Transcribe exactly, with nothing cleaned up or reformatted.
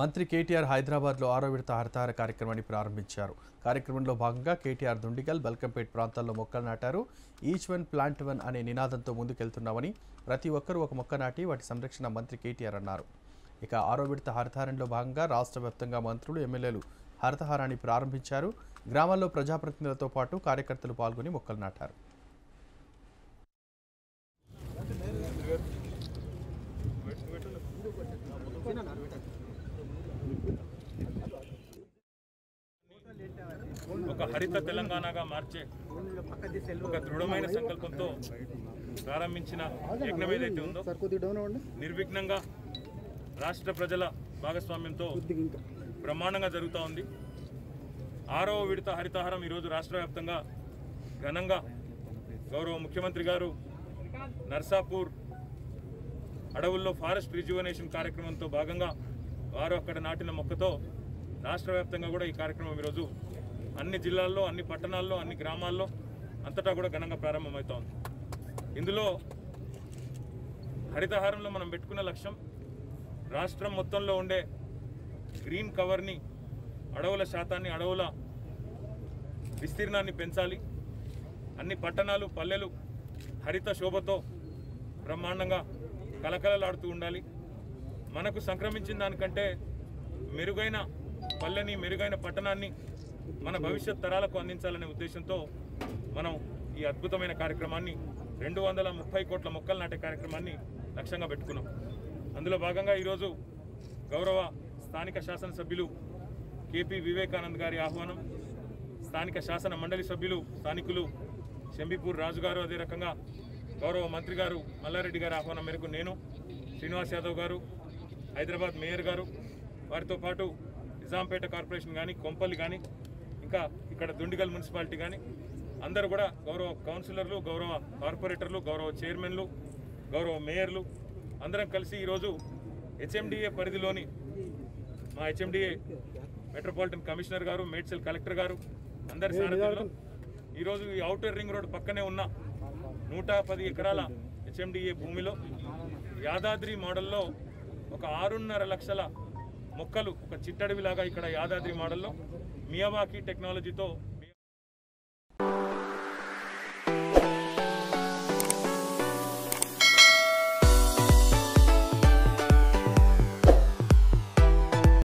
మంత్రి కేటీఆర్ హైదరాబాద్లో ఆరోవిడత హరితహార కార్యక్రమాన్ని ప్రారంభించారు. కార్యక్రమంలో భాగంగా కేటీఆర్ దుండిగల్, బల్కంపేట ప్రాంతాల్లో మొక్కలు నాటారు. ఈచ్ వన్ ప్లాంట్ వన్ అనే నినాదంతో ముందుకెళ్తున్నామని ప్రతి ఒక్కరూ ఒక మొక్క నాటి వాటి సంరక్షణ మంత్రి కేటీఆర్ అన్నారు. ఇక ఆరోవిడత హరితహారంలో భాగంగా రాష్ట్ర వ్యాప్తంగా మంత్రులు, ఎమ్మెల్యేలు హరితహారాన్ని ప్రారంభించారు. గ్రామాల్లో ప్రజాప్రతినిధులతో పాటు కార్యకర్తలు పాల్గొని మొక్కలు నాటారు. ఒక హరిత తెలంగాణగా మార్చే ఒక దృఢమైన సంకల్పంతో ప్రారంభించిన యజ్ఞం ఏదైతే ఉందో నిర్విఘ్నంగా రాష్ట్ర ప్రజల భాగస్వామ్యంతో బ్రహ్మాండంగా జరుగుతూ ఉంది. ఆరో విడత హరితహారం ఈరోజు రాష్ట్ర వ్యాప్తంగా ఘనంగా గౌరవ ముఖ్యమంత్రి గారు నర్సాపూర్ అడవుల్లో ఫారెస్ట్ రిజ్యువనేషన్ కార్యక్రమంతో భాగంగా వారు అక్కడ నాటిన మొక్కతో రాష్ట్ర వ్యాప్తంగా కూడా ఈ కార్యక్రమం ఈరోజు అన్ని జిల్లాల్లో, అన్ని పట్టణాల్లో, అన్ని గ్రామాల్లో అంతటా కూడా ఘనంగా ప్రారంభమవుతా ఉంది. ఇందులో హరితహారంలో మనం పెట్టుకున్న లక్ష్యం రాష్ట్రం మొత్తంలో ఉండే గ్రీన్ కవర్ని, అడవుల శాతాన్ని, అడవుల విస్తీర్ణాన్ని పెంచాలి. అన్ని పట్టణాలు, పల్లెలు హరిత శోభతో బ్రహ్మాండంగా కలకలలాడుతూ ఉండాలి. మనకు సంక్రమించిన దానికంటే మెరుగైన పల్లెని, మెరుగైన పట్టణాన్ని మన భవిష్యత్ తరాలకు అందించాలనే ఉద్దేశంతో మనం ఈ అద్భుతమైన కార్యక్రమాన్ని రెండు వందల ముప్పై కోట్ల మొక్కలు నాటే కార్యక్రమాన్ని లక్ష్యంగా పెట్టుకున్నాం. అందులో భాగంగా ఈరోజు గౌరవ స్థానిక శాసనసభ్యులు కేపీ వివేకానంద్ గారి ఆహ్వానం, స్థానిక శాసన మండలి సభ్యులు స్థానికులు శంబీపూర్ రాజు గారు, అదే రకంగా గౌరవ మంత్రి గారు మల్లారెడ్డి గారి ఆహ్వానం మేరకు నేను, శ్రీనివాస్ యాదవ్ గారు, హైదరాబాద్ మేయర్ గారు, వారితో పాటు నిజాంపేట కార్పొరేషన్ కానీ, కొంపల్లి కానీ, ఇంకా ఇక్కడ దుండిగల్ మున్సిపాలిటీ కానీ అందరూ కూడా గౌరవ కౌన్సిలర్లు, గౌరవ కార్పొరేటర్లు, గౌరవ చైర్మన్లు, గౌరవ మేయర్లు అందరం కలిసి ఈరోజు హెచ్ఎండిఏ పరిధిలోని మా హెచ్ఎండిఏ మెట్రోపాలిటన్ కమిషనర్ గారు, మేడ్చల్ కలెక్టర్ గారు అందరి సారథ్యంలో ఈరోజు ఈ ఔటర్ రింగ్ రోడ్ పక్కనే ఉన్న నూట పది ఎకరాల హెచ్ఎండిఏ భూమిలో యాదాద్రి మోడల్లో ఒక ఆరున్నర లక్షల మొక్కలు ఒక చిట్టడవిలాగా ఇక్కడ యాదాద్రి మోడల్లో మియావాకీ టెక్నాలజీతో